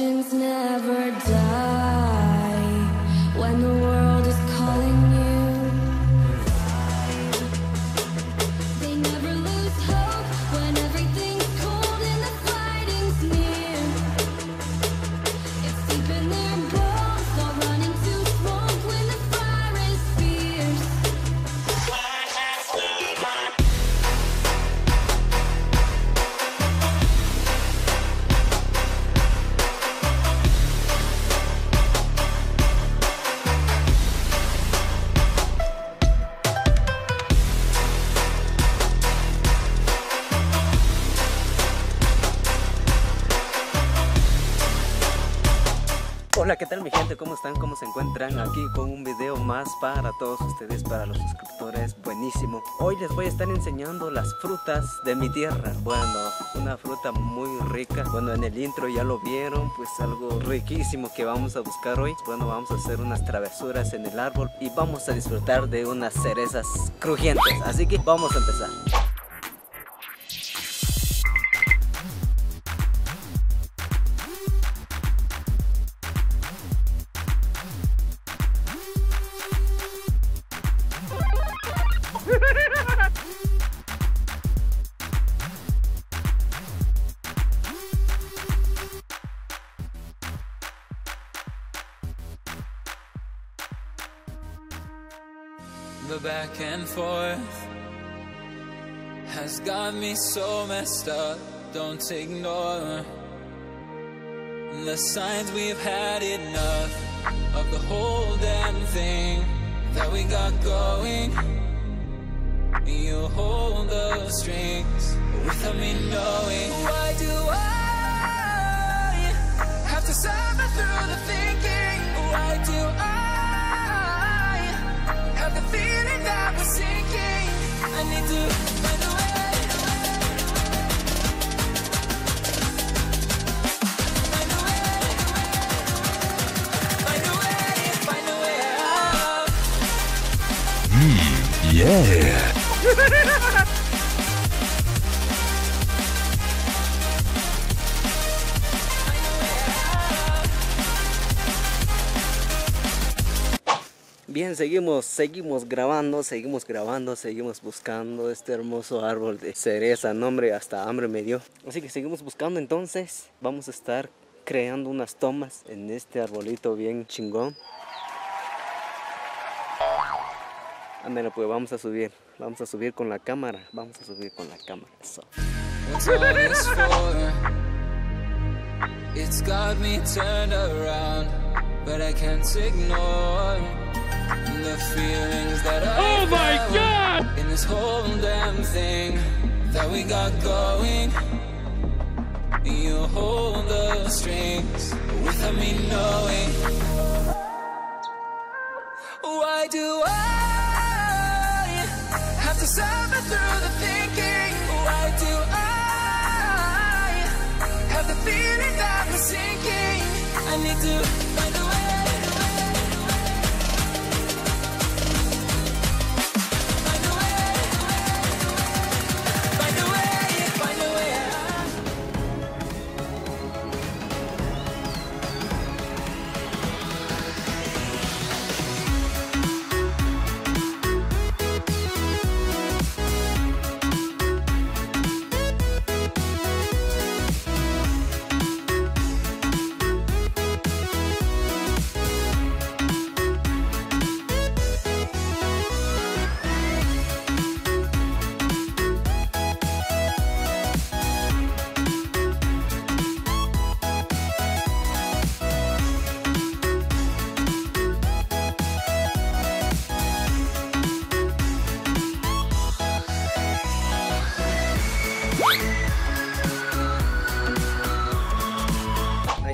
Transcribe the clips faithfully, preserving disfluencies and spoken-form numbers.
Legends never die when the world is calling you. They never lose hope when everything's cold and the fighting's near. It's deep in their bones, all running to swamp when the fire is fierce. What has gone on? Hola, ¿qué tal mi gente? ¿Cómo están? ¿Cómo se encuentran? Aquí con un video más para todos ustedes, para los suscriptores, buenísimo. Hoy les voy a estar enseñando las frutas de mi tierra. Bueno, una fruta muy rica. Bueno, en el intro ya lo vieron, pues algo riquísimo que vamos a buscar hoy. Bueno, vamos a hacer unas travesuras en el árbol y vamos a disfrutar de unas cerezas crujientes. Así que vamos a empezar. The back and forth has got me so messed up. Don't ignore the signs, we've had enough of the whole damn thing that we got going. You hold the strings without me knowing. Why do I have to suffer through the thinking? Why do I have the feeling that we're sinking? I need to find a way. Find a way. Find a way. Find a way out. Mm, yeah. Bien, seguimos, seguimos grabando, seguimos grabando, seguimos buscando este hermoso árbol de cereza. No, hombre, hasta hambre me dio. Así que seguimos buscando, entonces vamos a estar creando unas tomas en este arbolito bien chingón. Ah, mira, pues vamos a subir, vamos a subir con la cámara, vamos a subir con la cámara, eso. It's got me turned around, but I can't ignore the feelings that I felt in this whole damn thing that we got going. You hold the strings without me knowing. Why do I to suffer through the thinking? Why do I have the feeling that we're sinking? I need to find a way. Find a way. Find a way. Find a way.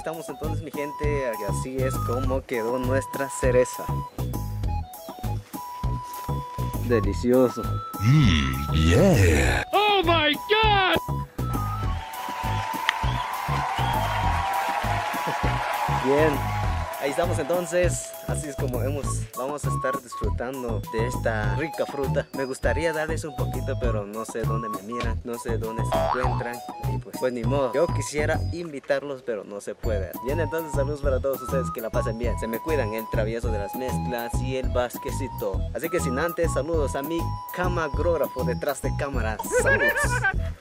Estamos entonces, mi gente, así es como quedó nuestra cereza. Delicioso. Mm, yeah. Oh my God. Bien, ahí estamos entonces. Así es como hemos, vamos a estar disfrutando de esta rica fruta. Me gustaría darles un poquito, pero no sé dónde me miran, no sé dónde se encuentran. Y pues, pues ni modo, yo quisiera invitarlos, pero no se puede. Bien, entonces saludos para todos ustedes, que la pasen bien. Se me cuidan, el travieso de las mezclas y el basquecito. Así que sin antes, saludos a mi camarógrafo detrás de cámaras. Saludos.